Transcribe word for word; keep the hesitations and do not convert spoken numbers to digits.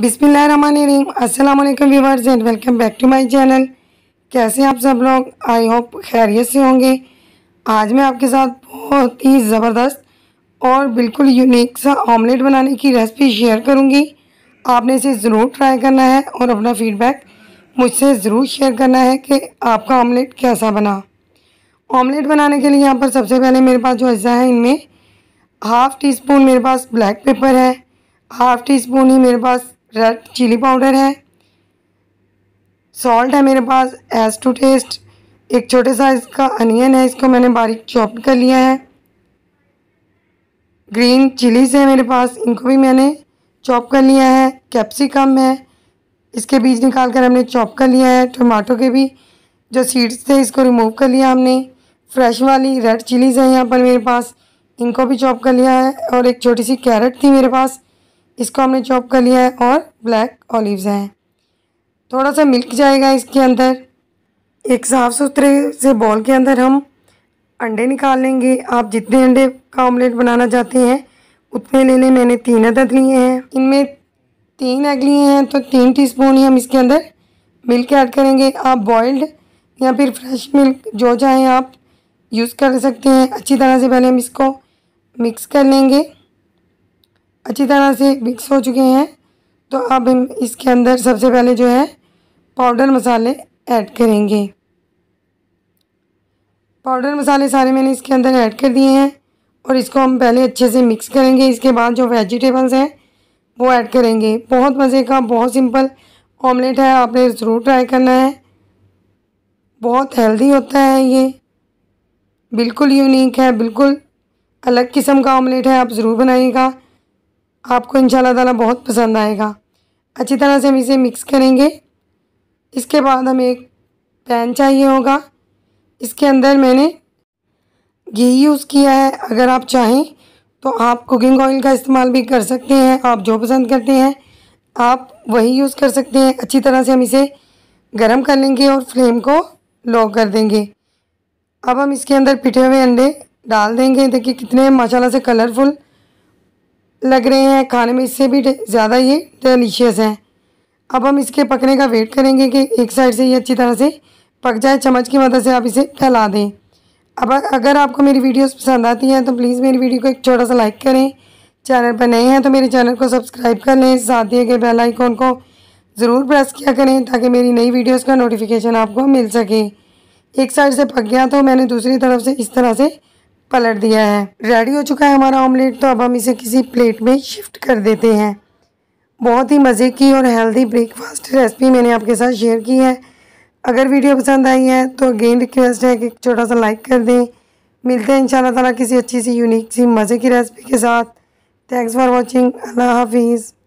बिस्मिल्लाहिर्रहमानिर्रहीम अस्सलाम वालेकुम viewers and welcome back to my channel. कैसे आप सब लोग, आई होप खैरियत से होंगे। आज मैं आपके साथ बहुत ही ज़बरदस्त और बिल्कुल यूनिक सा ऑमलेट बनाने की रेसिपी शेयर करूंगी। आपने इसे ज़रूर ट्राई करना है और अपना फ़ीडबैक मुझसे ज़रूर शेयर करना है कि आपका ऑमलेट कैसा बना। ऑमलेट बनाने के लिए यहाँ पर सबसे पहले मेरे पास जो अज्जा है, इनमें हाफ़ टी स्पून मेरे पास ब्लैक पेपर है, हाफ़ टी स्पून ही मेरे पास रेड चिली पाउडर है, सॉल्ट है मेरे पास एज टू टेस्ट, एक छोटे साइज़ का अनियन है, इसको मैंने बारीक चॉप कर लिया है, ग्रीन चिलीज़ है मेरे पास, इनको भी मैंने चॉप कर लिया है, कैप्सिकम है, इसके बीज निकाल कर हमने चॉप कर लिया है, टमाटो के भी जो सीड्स थे इसको रिमूव कर लिया हमने, फ्रेश वाली रेड चिलीज़ है यहाँ पर मेरे पास, इनको भी चॉप कर लिया है, और एक छोटी सी कैरेट थी मेरे पास, इसको हमने चॉप कर लिया है, और ब्लैक ऑलिव्स हैं। थोड़ा सा मिल्क जाएगा इसके अंदर। एक साफ़ सुथरे से बॉल के अंदर हम अंडे निकाल लेंगे। आप जितने अंडे का ऑमलेट बनाना चाहते हैं उतने ले लें। मैंने तीन अदद लिए हैं, इनमें तीन एग लिए हैं, तो तीन टीस्पून ही हम इसके अंदर मिल्क ऐड करेंगे। आप बॉइल्ड या फिर फ्रेश मिल्क जो चाहें आप यूज़ कर सकते हैं। अच्छी तरह से पहले हम इसको मिक्स कर लेंगे। अच्छी तरह से मिक्स हो चुके हैं तो अब हम इसके अंदर सबसे पहले जो है पाउडर मसाले ऐड करेंगे। पाउडर मसाले सारे मैंने इसके अंदर ऐड कर दिए हैं और इसको हम पहले अच्छे से मिक्स करेंगे। इसके बाद जो वेजिटेबल्स हैं वो ऐड करेंगे। बहुत मज़े का, बहुत सिंपल ऑमलेट है, आपने ज़रूर ट्राई करना है। बहुत हेल्दी होता है ये, बिल्कुल यूनिक है, बिल्कुल अलग किस्म का ऑमलेट है। आप ज़रूर बनाइएगा, आपको इंशाल्लाह ताला बहुत पसंद आएगा। अच्छी तरह से हम इसे मिक्स करेंगे। इसके बाद हमें एक पैन चाहिए होगा। इसके अंदर मैंने घी यूज़ किया है। अगर आप चाहें तो आप कुकिंग ऑयल का इस्तेमाल भी कर सकते हैं, आप जो पसंद करते हैं आप वही यूज़ कर सकते हैं। अच्छी तरह से हम इसे गर्म कर लेंगे और फ्लेम को लो कर देंगे। अब हम इसके अंदर पिटे हुए अंडे डाल देंगे। देखिए कितने माशाल्लाह से कलरफुल लग रहे हैं, खाने में इससे भी ज़्यादा ये डिलीशियस हैं। अब हम इसके पकने का वेट करेंगे कि एक साइड से ये अच्छी तरह से पक जाए। चम्मच की मदद से आप इसे फैला दें। अब अगर आपको मेरी वीडियोस पसंद आती हैं तो प्लीज़ मेरी वीडियो को एक छोटा सा लाइक करें। चैनल पर नए हैं तो मेरे चैनल को सब्सक्राइब कर लें, साथ दिए गए बेल आइकॉन को ज़रूर प्रेस किया करें ताकि मेरी नई वीडियोज़ का नोटिफिकेशन आपको मिल सके। एक साइड से पक गया तो मैंने दूसरी तरफ से इस तरह से पलट दिया है। रेडी हो चुका है हमारा ऑमलेट, तो अब हम इसे किसी प्लेट में शिफ्ट कर देते हैं। बहुत ही मज़े की और हेल्दी ब्रेकफास्ट रेसिपी मैंने आपके साथ शेयर की है। अगर वीडियो पसंद आई है तो अगेन रिक्वेस्ट है कि एक छोटा सा लाइक कर दें। मिलते हैं इंशाल्लाह ताला किसी अच्छी सी यूनिक सी मज़े की रेसिपी के साथ। Thanks for watching. अल्लाह हाफिज़।